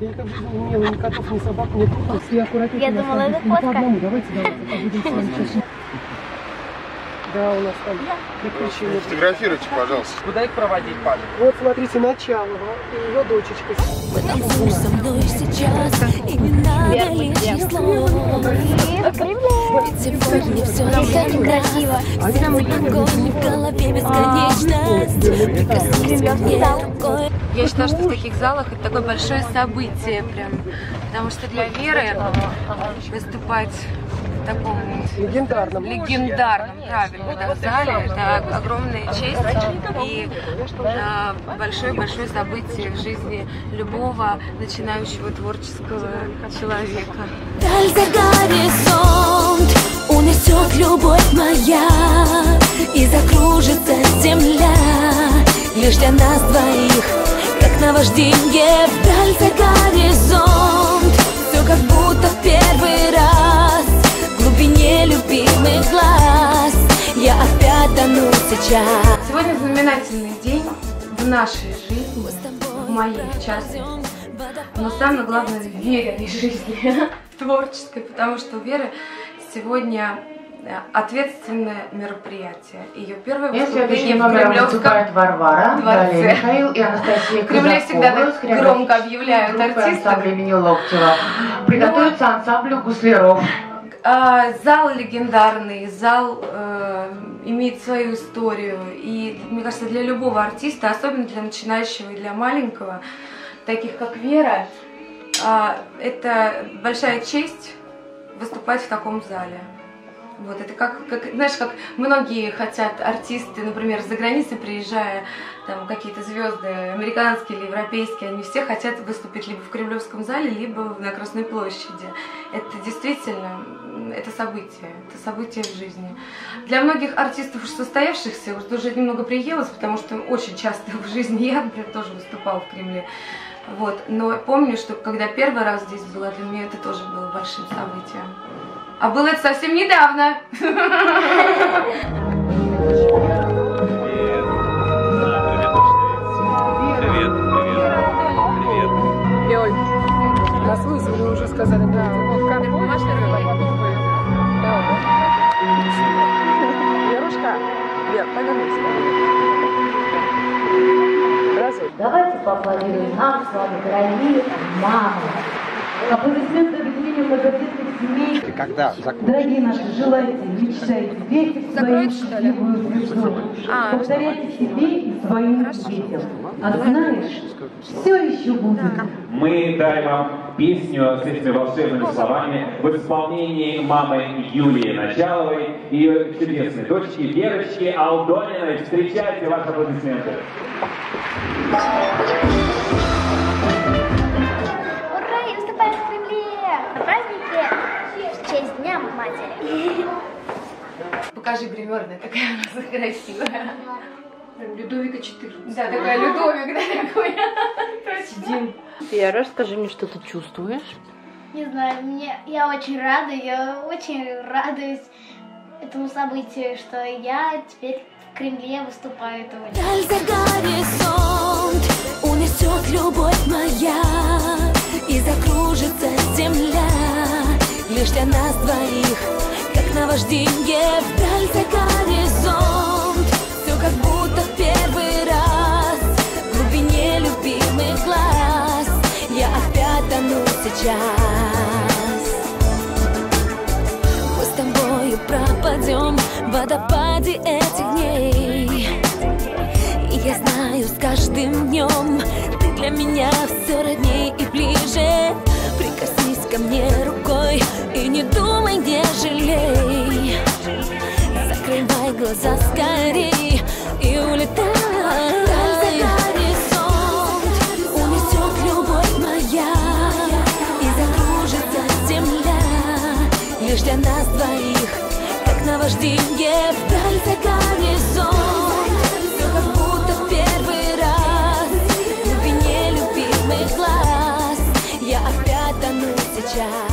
Я как бы не имела ни котов, ни собак, ни кошек. Я думала, это кошка. Давайте побудем. Да, у нас там приключения. Фотографируйте, пожалуйста. Куда их проводить, пожалуйста? Вот, смотрите, Началова и ее дочечка. Потому со мной сейчас и не надо лишних слов. Ведь сегодня все так красиво. Самый огонь в голове бесконечность. Прикоснись ко мне рукой. Я считаю, что в таких залах это такое большое событие прям. Потому что для Веры выступать... таком легендарном, правильно, да, в зале. Это огромная честь и большое-большое событие в жизни любого начинающего творческого человека. Вдаль за горизонт унесет любовь моя, и закружится земля лишь для нас двоих, как наважденье. Вдаль за горизонт все как будто в первый раз. В глубине любимых глаз я опять тону сейчас. Сегодня знаменательный день в нашей жизни, в моей, в частности. Но самое главное, в Вериной жизни, творческой, потому что Вера сегодня ответственное мероприятие. Ее первое выступление в Кремлевском дворце. Варвара, далее Михаил и Анастасия. В Кремле всегда так громко объявляют артистов. Локтева. Приготовится ансамблю гусляров. Зал легендарный, зал имеет свою историю, и, мне кажется, для любого артиста, особенно для начинающего и для маленького, таких как Вера, это большая честь выступать в таком зале. Вот, это как, знаешь, как многие хотят артисты, например, за границей приезжая, там какие-то звезды, американские или европейские, они все хотят выступить либо в Кремлевском зале, либо на Красной площади. Это действительно, это событие в жизни. Для многих артистов уже состоявшихся, уже немного приелось, потому что очень часто в жизни я, например, тоже выступала в Кремле. Вот, но помню, что когда первый раз здесь была, для меня это тоже было большим событием. А было это совсем недавно. Привет. Нас вызвали, уже сказали, да. Верушка, Вер, повернись. Давайте поаплодируем нам с вами, дорогие мамы. Аплодисменты объединению многодетных семей. Дорогие наши, желайте, мечтайте, верьте в свою счастливую звезду. Повторяйте себе и своим детям. А знаешь, все еще будет. Мы даем вам песню с этими волшебными словами в исполнении мамы Юлии Началовой и ее чудесной дочки Верочки Алдониной. Встречайте ваши аплодисменты. Матери. Покажи гримерная, какая у нас красивая. Людовика 14. Да, такая Людовик, да, такой. Сидим. Вера, расскажи мне, что ты чувствуешь? Не знаю, я очень рада, радуюсь этому событию, что я теперь в Кремле выступаю. Вдаль за горизонт унесет любовь моя, и закружится земля. Лишь для нас двоих, как наважденье. Вдаль за горизонт все как будто в первый раз. В глубине любимых глаз я опять тону сейчас. Мы с тобою пропадем в водопаде этих дней. И я знаю, с каждым днем ты для меня все родней и ближе. Прикоснись ко мне рукой и не думай, не жалей. Закрывай глаза скорей и улетай. Вдаль за горизонт унесет любовь моя, и закружится земля лишь для нас двоих, как наважденье. Вдаль за горизонт все как будто в первый раз. В глубине любимых глаз я опять тону сейчас.